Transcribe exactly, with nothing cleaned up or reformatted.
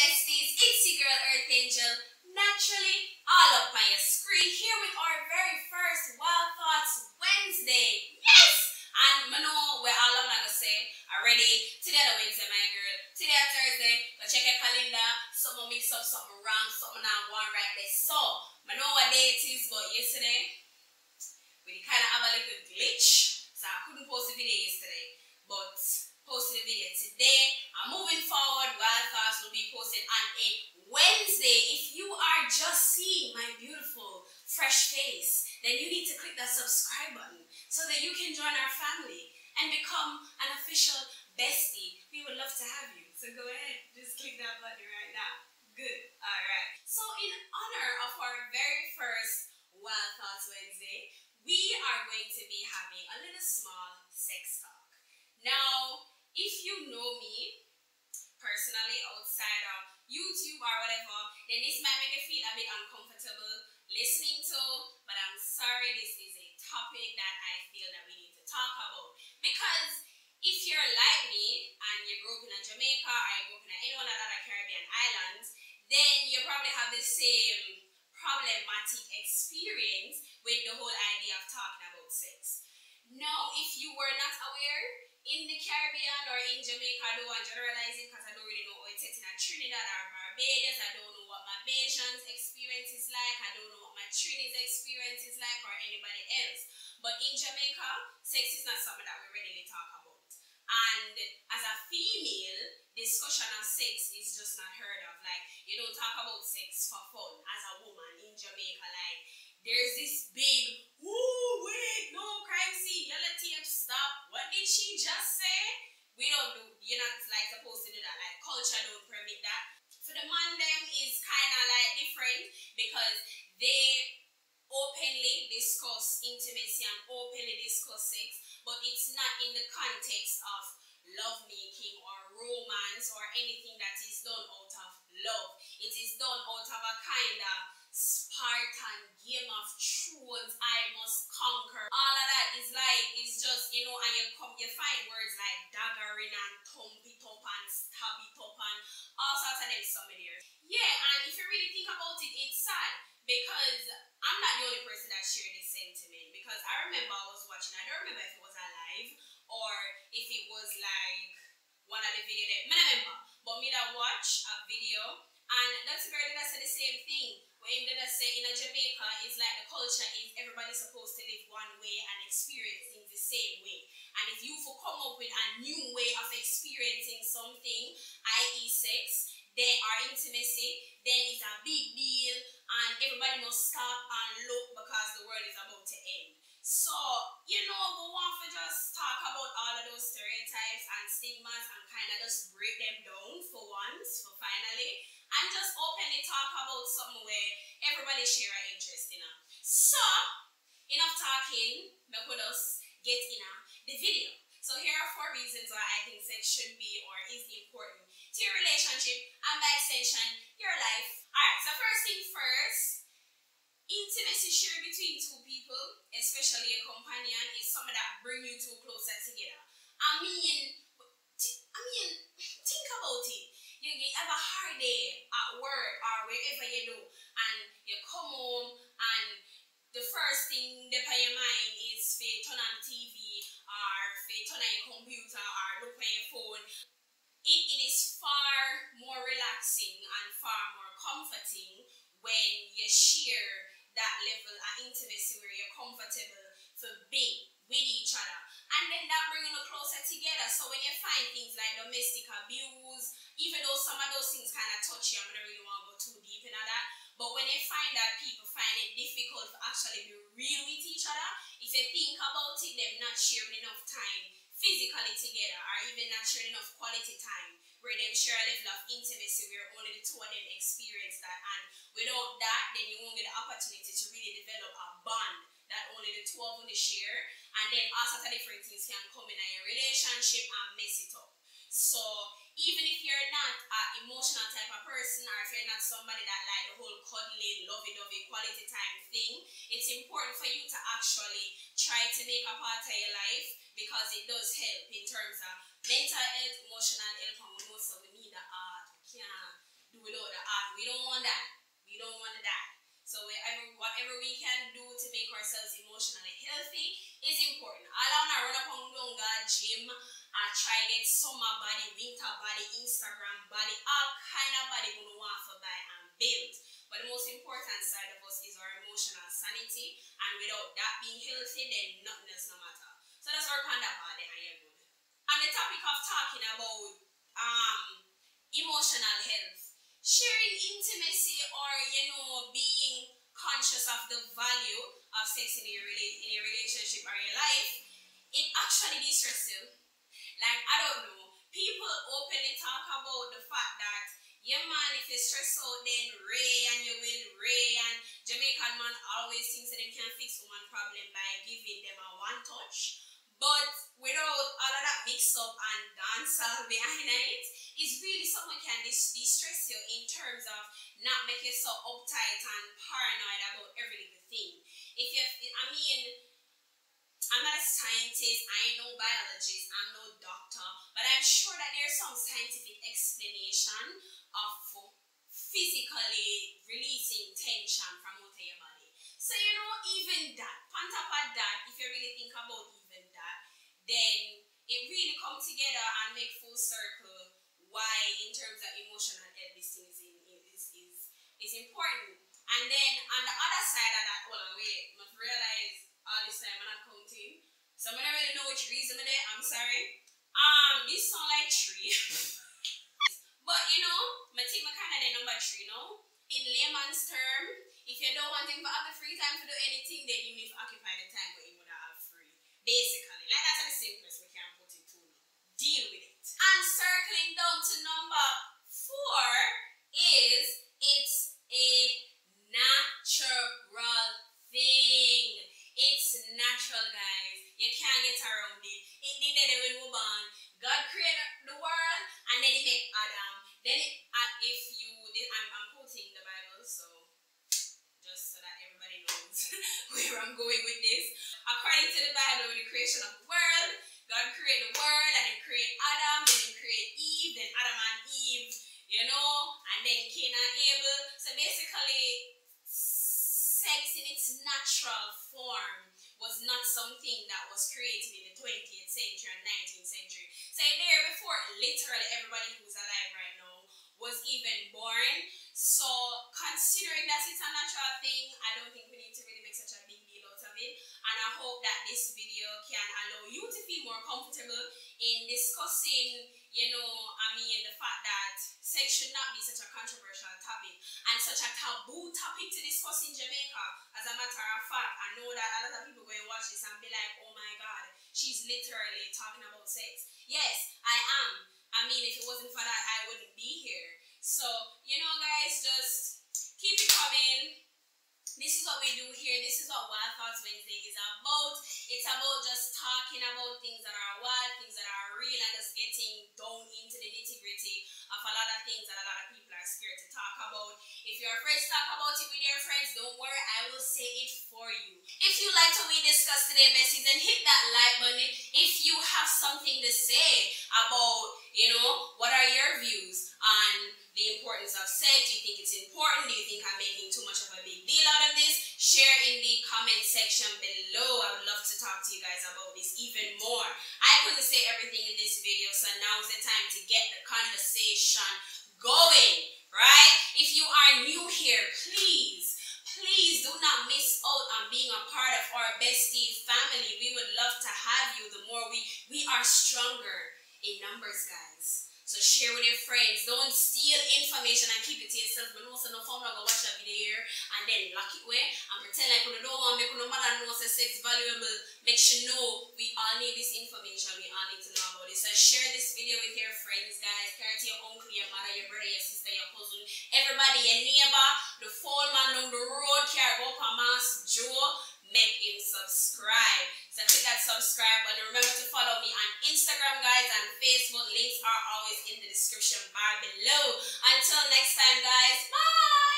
besties, it's your girl Earth Angel Naturally, all up on your screen, here with our very first Wild Thoughts Wednesday. Yes! And I know we're all I'm gonna say already. Today the Wednesday, my girl. Today a Thursday, go check your calendar. Someone mix up something wrong, something not one right there. So, I know what day it is, but yesterday we kind of have a little glitch, so I couldn't post the video yesterday, but posted the video today. And moving forward, Wild Thoughts will be posted on a Wednesday. If you are just seeing my beautiful fresh face, then you need to click that subscribe button so that you can join our family and become an official bestie. We would love to have you, so go ahead, just click that button right now. Good. All right, so in honor of our very first Wild Thoughts Wednesday, we are going to be having a little small sex talk. Now, if you know me personally outside of YouTube or whatever, then this might make you feel a bit uncomfortable listening to, but I'm sorry, this is a topic that I feel that we need to talk about. Because if you're like me and you grew up in Jamaica or you grew up in any one of the other Caribbean islands, then you probably have the same problematic experience with the whole idea of talking about sex. Now, if you were not aware, in the Caribbean or in Jamaica, I don't want to generalize it because I don't really know how it's in Trinidad or Barbados. I don't know what my Bayesian's experience is like. I don't know what my Trini's experience is like or anybody else. But in Jamaica, sex is not something that we readily talk about. And as a female, discussion of sex is just not heard of. Like, you don't talk about sex for fun as a woman in Jamaica. Like, there's this big, ooh, wait, no, crime scene, yellow tape, stop. What did she just say? We don't do, you're not like supposed to do that. Like, culture don't permit that. So the man them is kind of like different because they openly discuss intimacy and openly discuss sex, but it's not in the context of lovemaking or romance or anything that is done out of love. It is done out of a kind of Spartan Game of Thrones, I must conquer. All of that is like, it's just, you know, and you come, you find words like daggering and thump it up and stab it up and all sorts of them somewhere. Yeah, and if you really think about it, it's sad because I'm not the only person that shared this sentiment. Because I remember I was watching, I don't remember if it was Alive or if it was like one of the video that, I remember, but me that watch a video and that's very, that's the same thing. When they say in a Jamaica, it's like the culture is everybody's supposed to live one way and experience things the same way. And if you for come up with a new way of experiencing something, that is sex, then or intimacy, then it's a big deal and everybody must stop and look because the world is about to end. So, you know, we want to just talk about all of those stereotypes and stigmas and kind of just break them down for once, for finally. And just openly talk about something where everybody share an interest in her. So, enough talking, make with us get in the video. So here are four reasons why I think sex should be or is important to your relationship and by extension, your life. Alright, so first thing first, intimacy shared between two people, especially a companion, is something that bring you two closer together. I mean, I mean, think about it. You, you have a hard day at work or wherever you do and you come home and the first thing that on your mind is to turn on the T V or to turn on your computer or look on your phone. It, it is far more relaxing and far more comforting when you share that level of intimacy where you're comfortable to be with each other. And then that brings you closer together. So when you find things like domestic abuse, even though some of those things kind of touchy, I'm not really want to go too deep into that. But when you find that people find it difficult to actually be real with each other, if you think about it, they're not sharing enough time physically together, or even not sharing enough quality time, where they share a level of intimacy where only the two of them experience that. And without that, then you won't get the opportunity to really develop a bond that only the two of them share. And then all sorts of different things can come in your relationship and mess it up. So even if you're not an emotional type of person, or if you're not somebody that like the whole cuddly, lovey-dovey quality time thing, it's important for you to actually try to make a part of your life because it does help in terms of mental health, emotional health, and most of we need that art. We can't do want that. We don't want to die. So whatever, whatever we can do to make ourselves emotionally healthy is important. I don't want to run up and down the gym and try to get summer body, winter body, Instagram body, all kind of body we don't want to buy and build. But the most important side of us is our emotional sanity. And without that being healthy, then nothing else no matter. So let's work on that body and you're good. On the topic of talking about um emotional health, sharing intimacy, or you know, being conscious of the value of sex in your rela- in your relationship or your life, it actually distresses you. Like, I don't know, people openly talk about the fact that your man, if you stress out, then ray and you will ray. And Jamaican man always thinks that they can fix woman problem by giving them a one touch. But without all of that mix up and dancehall behind it, it's really something can distress you in terms of not making you so uptight and paranoid about every little thing. If you, I mean, I'm not a scientist, I ain't no biologist, I'm no doctor, but I'm sure that there's some scientific explanation of physically releasing tension from out of your body. So you know, even that, on top of that, if you really think about even that, then it really comes together and make full circle why in terms of emotional health this thing is, is, is, is important. And then on the other side of that, hold on, wait, must realize all this time I'm not counting, so I don't really know which reason I'm there, I'm sorry. Um, this sound like three. But you know, my team are kind of the number three, you know? In layman's term, if you don't want him to have the free time to do anything, then you need to occupy the time where you would have free. Basically, like that's the simplest we can put it to. Deal with it. And circling down to number four is it's a natural thing. It's natural, guys. You can't get around it. It did that when we were born. God created the world and then he made Adam. Then it, uh, if you, then I'm, I'm quoting the Bible, so just so that everybody knows where I'm going with this. According to the Bible, with the creation of the world, God created the world and he created Adam, then he created Eve, then Adam and Eve, you know, and then Cain and Abel. So basically, sex in its natural form was not something that was created in the twentieth century and nineteenth century. So there before, literally everybody who's alive right now was even born. So considering that it's a natural thing, I don't think we need to really make such a big deal out of it. And I hope that this video can allow you to feel more comfortable in discussing, you know, I mean, the fact that sex should not be such a controversial topic and such a taboo topic to discuss in Jamaica. As a matter of fact, I know that a lot of people will watch this and be like, oh my God, she's literally talking about sex. Yes, I am. I mean, if it wasn't for that, I wouldn't be here. So, you know, guys, just keep it coming. This is what we do here. This is what Wild Thoughts Wednesday is about. It's about just talking about things that are wild, things that are real, and just getting down into the nitty-gritty of a lot of things that a lot of people are scared to talk about. If you're afraid to talk about it with your friends, don't worry, I will say it for you. If you liked what we discussed today, besties, then hit that like button. If you have something to say about, you know, what are your views on the importance of sex? Do you think it's important? Do you think I'm making too much of a big deal out of this? Share in the comment section below. I would love to talk to you guys about this even more. I couldn't say everything in this video, so now's the time to get the conversation going, right? If you are new here, please, please do not miss out on being a part of our Bestie family. We would love to have you. The more we, we are stronger in numbers, guys. So share with your friends. Don't steal information and keep it to yourself. But also no phone go watch a video here and then lock it away and pretend like we don't want to make no matter know sex valuable. Make sure know we all need this information. We all need to know about it. So share this video with your friends, guys. Share it to your uncle, your mother, your brother, your sister, your cousin, everybody, your neighbor, the phone man on the road, carry up a mask, Joe. Make him subscribe. So click that subscribe button. Remember to follow me on Instagram, guys, and Facebook. Links are always in the description bar below. Until next time, guys. Bye.